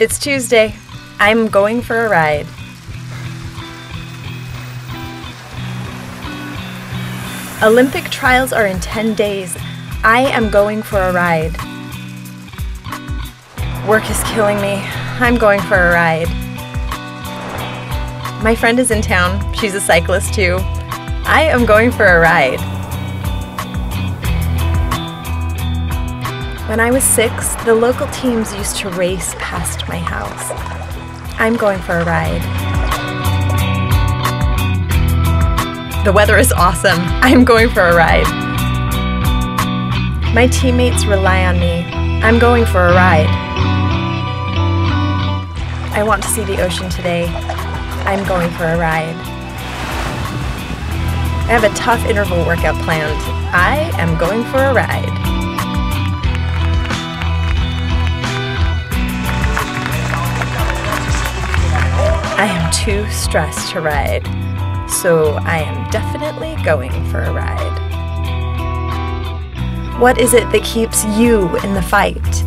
It's Tuesday. I'm going for a ride. Olympic trials are in 10 days. I am going for a ride. Work is killing me. I'm going for a ride. My friend is in town. She's a cyclist too. I am going for a ride. When I was 6, the local teams used to race past my house. I'm going for a ride. The weather is awesome. I'm going for a ride. My teammates rely on me. I'm going for a ride. I want to see the ocean today. I'm going for a ride. I have a tough interval workout planned. I am going for a ride. I am too stressed to ride, so I am definitely going for a ride. What is it that keeps you in the fight?